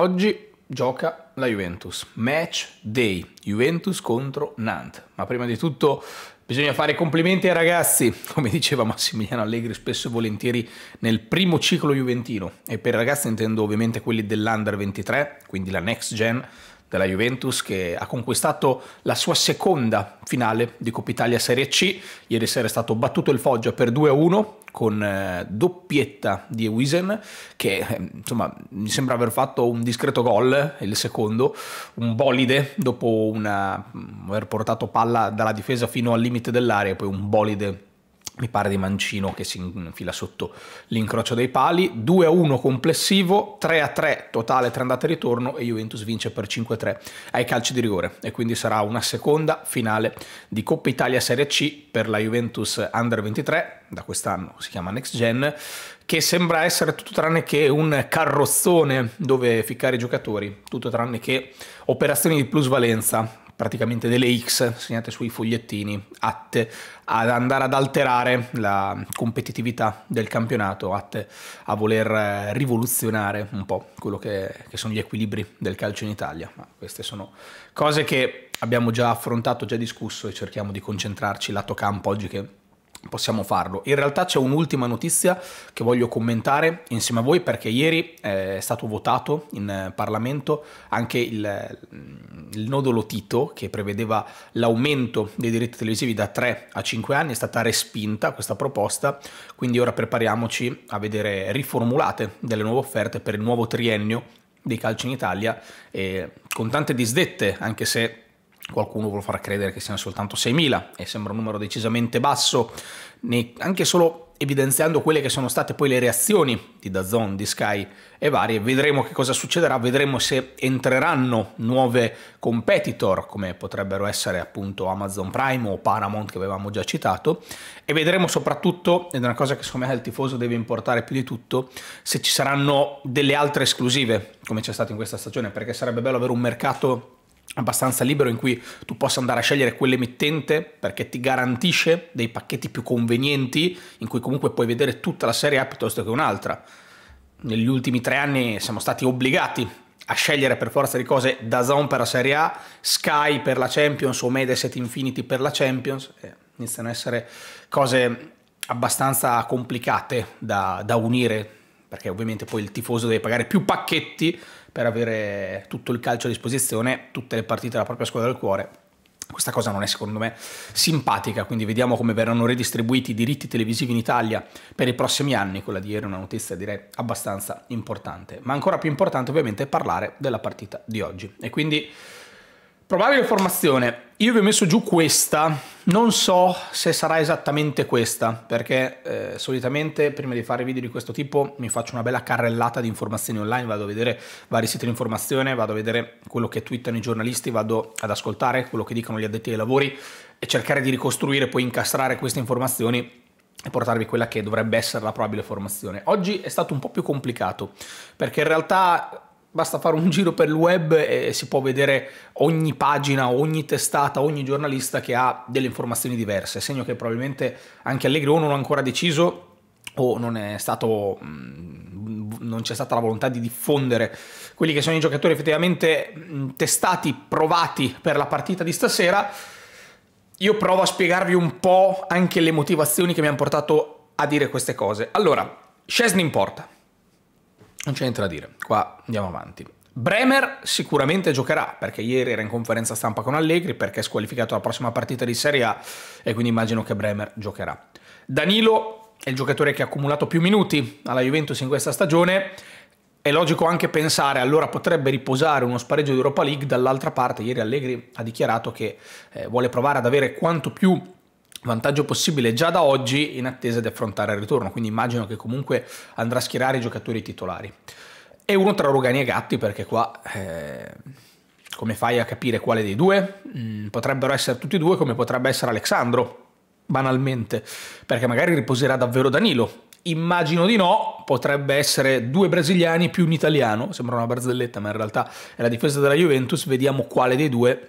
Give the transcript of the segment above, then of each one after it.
Oggi gioca la Juventus, match day, Juventus contro Nantes, ma prima di tutto bisogna fare complimenti ai ragazzi, come diceva Massimiliano Allegri spesso e volentieri nel primo ciclo juventino, e per ragazzi intendo ovviamente quelli dell'Under 23, quindi la Next Gen della Juventus, che ha conquistato la sua seconda finale di Coppa Italia Serie C. Ieri sera è stato battuto il Foggia per 2-1 con doppietta di Wiesen, che insomma mi sembra aver fatto un discreto gol, il secondo, un bolide dopo aver portato palla dalla difesa fino al limite dell'area, poi un bolide mi pare di Mancino che si infila sotto l'incrocio dei pali. 2-1 complessivo, 3-3 totale tra andata e ritorno, e Juventus vince per 5-3 ai calci di rigore, e quindi sarà una seconda finale di Coppa Italia Serie C per la Juventus Under 23, da quest'anno si chiama Next Gen, che sembra essere tutto tranne che un carrozzone dove ficcare i giocatori, tutto tranne che operazioni di plusvalenza, praticamente delle X segnate sui fogliettini, atte ad andare ad alterare la competitività del campionato, atte a voler rivoluzionare un po' quello che sono gli equilibri del calcio in Italia. Ma queste sono cose che abbiamo già affrontato, già discusso, e cerchiamo di concentrarci lato campo oggi che possiamo farlo. In realtà c'è un'ultima notizia che voglio commentare insieme a voi, perché ieri è stato votato in Parlamento anche il nodolo Tito, che prevedeva l'aumento dei diritti televisivi da 3 a 5 anni, è stata respinta questa proposta, quindi ora prepariamoci a vedere riformulate delle nuove offerte per il nuovo triennio dei calci in Italia, e con tante disdette, anche se qualcuno vuol far credere che siano soltanto 6.000 e sembra un numero decisamente basso, anche solo evidenziando quelle che sono state poi le reazioni di DAZN, di Sky e varie. Vedremo che cosa succederà, vedremo se entreranno nuove competitor come potrebbero essere appunto Amazon Prime o Paramount, che avevamo già citato, e vedremo soprattutto, ed è una cosa che secondo me al tifoso deve importare più di tutto, se ci saranno delle altre esclusive come c'è stato in questa stagione, perché sarebbe bello avere un mercato abbastanza libero in cui tu possa andare a scegliere quell'emittente perché ti garantisce dei pacchetti più convenienti, in cui comunque puoi vedere tutta la Serie A piuttosto che un'altra. Negli ultimi 3 anni siamo stati obbligati a scegliere per forza di cose DAZN per la Serie A, Sky per la Champions o Mediaset Infinity per la Champions. Iniziano a essere cose abbastanza complicate da unire, perché ovviamente poi il tifoso deve pagare più pacchetti per avere tutto il calcio a disposizione, tutte le partite della propria squadra del cuore. Questa cosa non è secondo me simpatica, quindi vediamo come verranno redistribuiti i diritti televisivi in Italia per i prossimi anni. Quella di ieri è una notizia direi abbastanza importante, ma ancora più importante ovviamente è parlare della partita di oggi. E quindi probabile formazione, io vi ho messo giù questa, non so se sarà esattamente questa, perché solitamente prima di fare video di questo tipo mi faccio una bella carrellata di informazioni online, vado a vedere vari siti di informazione, vado a vedere quello che twittano i giornalisti, vado ad ascoltare quello che dicono gli addetti ai lavori e cercare di ricostruire, poi incastrare queste informazioni e portarvi quella che dovrebbe essere la probabile formazione. Oggi è stato un po' più complicato, perché in realtà basta fare un giro per il web e si può vedere ogni pagina, ogni testata, ogni giornalista che ha delle informazioni diverse, segno che probabilmente anche Allegri o non ha ancora deciso o non c'è stata la volontà di diffondere quelli che sono i giocatori effettivamente testati, provati per la partita di stasera. Io provo a spiegarvi un po' anche le motivazioni che mi hanno portato a dire queste cose. Allora, Szczesny in porta. Non c'è niente da dire, qua andiamo avanti. Bremer sicuramente giocherà, perché ieri era in conferenza stampa con Allegri, perché è squalificato alla prossima partita di Serie A, e quindi immagino che Bremer giocherà. Danilo è il giocatore che ha accumulato più minuti alla Juventus in questa stagione, è logico anche pensare allora potrebbe riposare uno spareggio di Europa League. Dall'altra parte ieri Allegri ha dichiarato che vuole provare ad avere quanto più vantaggio possibile già da oggi in attesa di affrontare il ritorno, quindi immagino che comunque andrà a schierare i giocatori titolari. E uno tra Rugani e Gatti, perché qua come fai a capire quale dei due? Potrebbero essere tutti e due, come potrebbe essere Alessandro, banalmente, perché magari riposerà davvero Danilo. Immagino di no, potrebbe essere 2 brasiliani più un italiano, sembra una barzelletta ma in realtà è la difesa della Juventus, vediamo quale dei due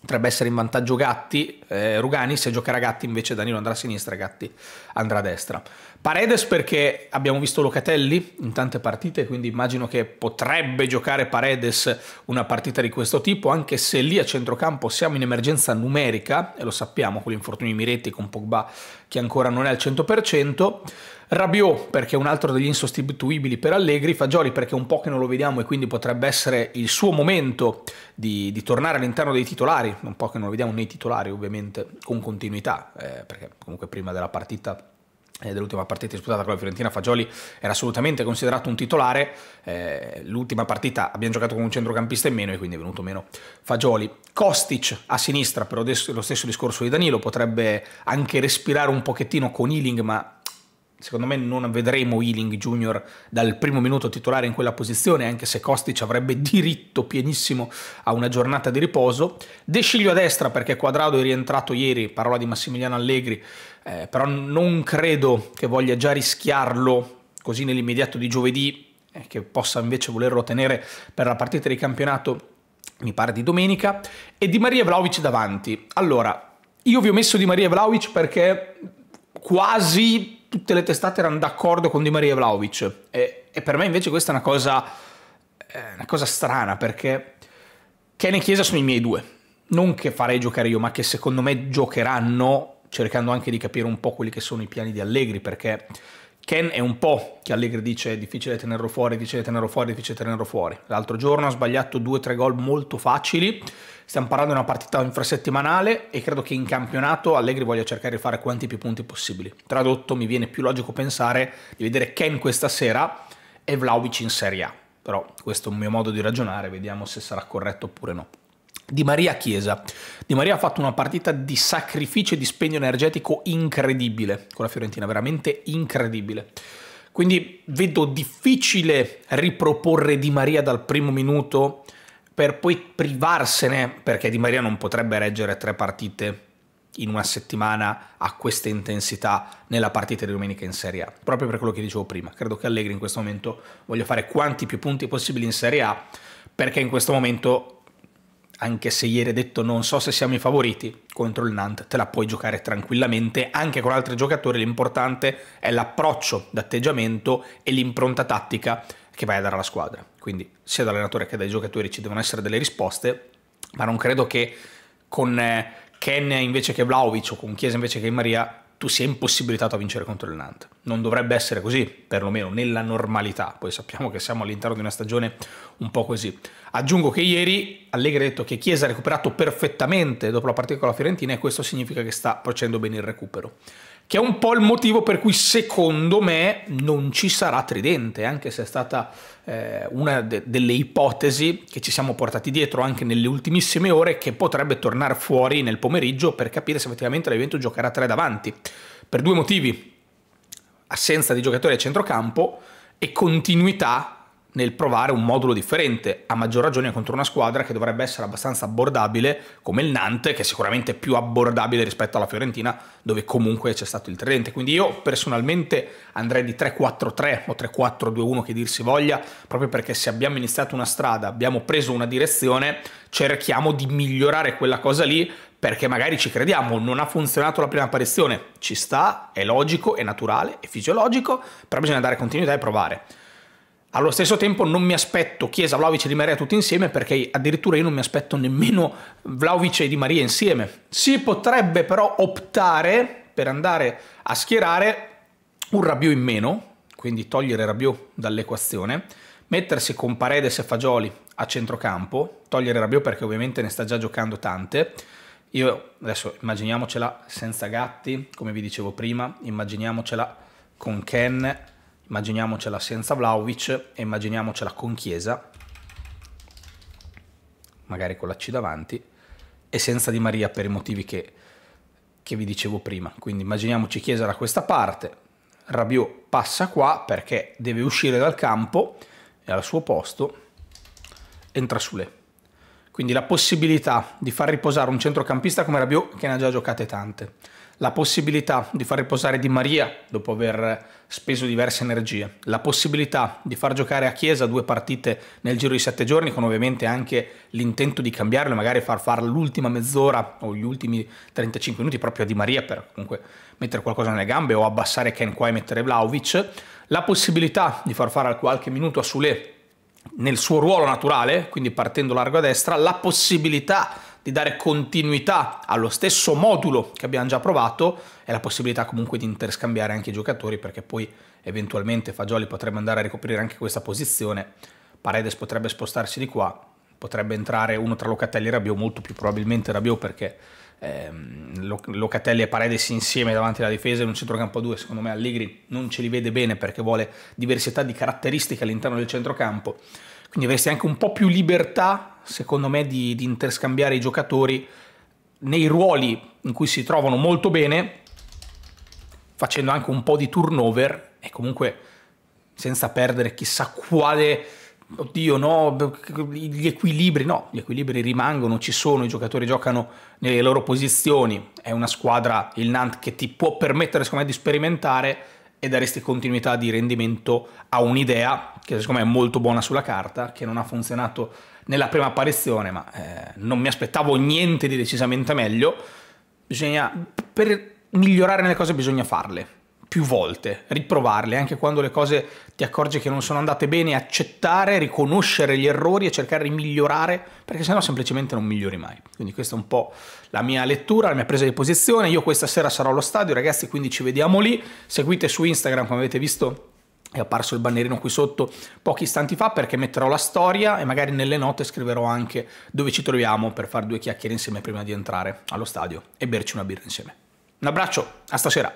potrebbe essere in vantaggio Gatti, Rugani, se giocherà Gatti invece Danilo andrà a sinistra e Gatti andrà a destra. Paredes, perché abbiamo visto Locatelli in tante partite, quindi immagino che potrebbe giocare Paredes una partita di questo tipo, anche se lì a centrocampo siamo in emergenza numerica, e lo sappiamo con l'infortunio di Miretti, con Pogba che ancora non è al 100%, Rabiot perché è un altro degli insostituibili per Allegri, Fagioli perché è un po' che non lo vediamo e quindi potrebbe essere il suo momento di tornare all'interno dei titolari, un po' che non lo vediamo nei titolari ovviamente con continuità, perché comunque prima della partita, dell'ultima partita disputata con la Fiorentina, Fagioli era assolutamente considerato un titolare, l'ultima partita abbiamo giocato con un centrocampista in meno e quindi è venuto meno Fagioli. Kostic a sinistra, però adesso lo stesso discorso di Danilo, potrebbe anche respirare un pochettino con Iling, ma secondo me non vedremo Iling Junior dal primo minuto titolare in quella posizione, anche se Kostic avrebbe diritto pienissimo a una giornata di riposo. De Sciglio a destra perché Quadrado è rientrato ieri, parola di Massimiliano Allegri, però non credo che voglia già rischiarlo così nell'immediato di giovedì, che possa invece volerlo tenere per la partita di campionato, mi pare di domenica. E Di Maria e Vlahovic davanti. Allora, io vi ho messo Di Maria e Vlahovic perché quasi tutte le testate erano d'accordo con Di Maria e Vlahovic, e per me invece questa è una cosa strana, perché Ken e Chiesa sono i miei due, non che farei giocare io, ma che secondo me giocheranno, cercando anche di capire un po' quelli che sono i piani di Allegri, perché Ken è un po' che Allegri dice è difficile tenerlo fuori, difficile tenerlo fuori, difficile tenerlo fuori. L'altro giorno ha sbagliato 2-3 gol molto facili, stiamo parlando di una partita infrasettimanale e credo che in campionato Allegri voglia cercare di fare quanti più punti possibili. Tradotto, mi viene più logico pensare di vedere Ken questa sera e Vlahovic in Serie A, però questo è un mio modo di ragionare, vediamo se sarà corretto oppure no. Di Maria Chiesa. Di Maria ha fatto una partita di sacrificio e di spegno energetico incredibile con la Fiorentina, veramente incredibile. Quindi vedo difficile riproporre Di Maria dal primo minuto per poi privarsene, perché Di Maria non potrebbe reggere 3 partite in una settimana a questa intensità nella partita di domenica in Serie A. Proprio per quello che dicevo prima, credo che Allegri in questo momento voglia fare quanti più punti possibili in Serie A, perché in questo momento, anche se ieri ha detto non so se siamo i favoriti, contro il Nantes te la puoi giocare tranquillamente, anche con altri giocatori, l'importante è l'approccio d'atteggiamento e l'impronta tattica che vai a dare alla squadra. Quindi sia dall'allenatore che dai giocatori ci devono essere delle risposte, ma non credo che con Ken invece che Vlahovic o con Chiesa invece che Maria tu sia impossibilitato a vincere contro il Nantes. Non dovrebbe essere così, perlomeno nella normalità. Poi sappiamo che siamo all'interno di una stagione un po' così. Aggiungo che ieri Allegri ha detto che Chiesa ha recuperato perfettamente dopo la partita con la Fiorentina e questo significa che sta facendo bene il recupero. Che è un po' il motivo per cui secondo me non ci sarà tridente, anche se è stata una delle ipotesi che ci siamo portati dietro anche nelle ultimissime ore, che potrebbe tornare fuori nel pomeriggio per capire se effettivamente la Juventus giocherà 3 davanti. Per 2 motivi: assenza di giocatori a centrocampo e continuità nel provare un modulo differente, a maggior ragione contro una squadra che dovrebbe essere abbastanza abbordabile come il Nantes, che è sicuramente più abbordabile rispetto alla Fiorentina, dove comunque c'è stato il tridente. Quindi io personalmente andrei di 3-4-3 o 3-4-2-1 che dir si voglia, proprio perché se abbiamo iniziato una strada, abbiamo preso una direzione, cerchiamo di migliorare quella cosa lì, perché magari ci crediamo, non ha funzionato la prima apparizione, ci sta, è logico, è naturale, è fisiologico, però bisogna dare continuità e provare. Allo stesso tempo non mi aspetto Chiesa, Vlahovic e Di Maria tutti insieme, perché addirittura io non mi aspetto nemmeno Vlahovic e Di Maria insieme. Si potrebbe però optare per andare a schierare un Rabiot in meno, quindi togliere Rabiot dall'equazione, mettersi con Paredes e Fagioli a centrocampo, togliere Rabiot perché ovviamente ne sta già giocando tante. Io adesso immaginiamocela senza Gatti, come vi dicevo prima, immaginiamocela con Ken, immaginiamocela senza Vlahovic e immaginiamocela con Chiesa, magari con la C davanti, e senza Di Maria per i motivi che vi dicevo prima. Quindi immaginiamoci Chiesa da questa parte, Rabiot passa qua perché deve uscire dal campo e al suo posto entra Sule. Quindi la possibilità di far riposare un centrocampista come Rabiot, che ne ha già giocate tante, la possibilità di far riposare Di Maria dopo aver speso diverse energie, la possibilità di far giocare a Chiesa 2 partite nel giro di 7 giorni, con ovviamente anche l'intento di cambiarlo e magari far fare l'ultima mezz'ora o gli ultimi 35 minuti proprio a Di Maria per comunque mettere qualcosa nelle gambe, o abbassare Ken qua e mettere Vlahovic, la possibilità di far fare qualche minuto a Sule nel suo ruolo naturale, quindi partendo largo a destra, la possibilità di dare continuità allo stesso modulo che abbiamo già provato e la possibilità comunque di interscambiare anche i giocatori, perché poi eventualmente Fagioli potrebbe andare a ricoprire anche questa posizione, Paredes potrebbe spostarsi di qua, potrebbe entrare uno tra Locatelli e Rabiot, molto più probabilmente Rabiot, perché Locatelli e Paredes insieme davanti alla difesa in un centrocampo a 2, secondo me Allegri non ce li vede bene perché vuole diversità di caratteristiche all'interno del centrocampo, quindi avresti anche un po' più libertà secondo me di interscambiare i giocatori nei ruoli in cui si trovano molto bene, facendo anche un po' di turnover e comunque senza perdere chissà quale... Oddio, no, gli equilibri, no, gli equilibri rimangono, ci sono, i giocatori giocano nelle loro posizioni, è una squadra, il Nantes, che ti può permettere secondo me di sperimentare e daresti continuità di rendimento a un'idea che secondo me è molto buona sulla carta, che non ha funzionato nella prima apparizione, ma non mi aspettavo niente di decisamente meglio. Per migliorare nelle cose bisogna farle più volte, riprovarle, anche quando le cose ti accorgi che non sono andate bene, accettare, riconoscere gli errori e cercare di migliorare, perché sennò semplicemente non migliori mai. Quindi questa è un po' la mia lettura, la mia presa di posizione. Io questa sera sarò allo stadio, ragazzi, quindi ci vediamo lì. Seguite su Instagram, come avete visto è apparso il bannerino qui sotto pochi istanti fa, perché metterò la storia e magari nelle note scriverò anche dove ci troviamo per fare 2 chiacchiere insieme prima di entrare allo stadio e berci una birra insieme. Un abbraccio, a stasera!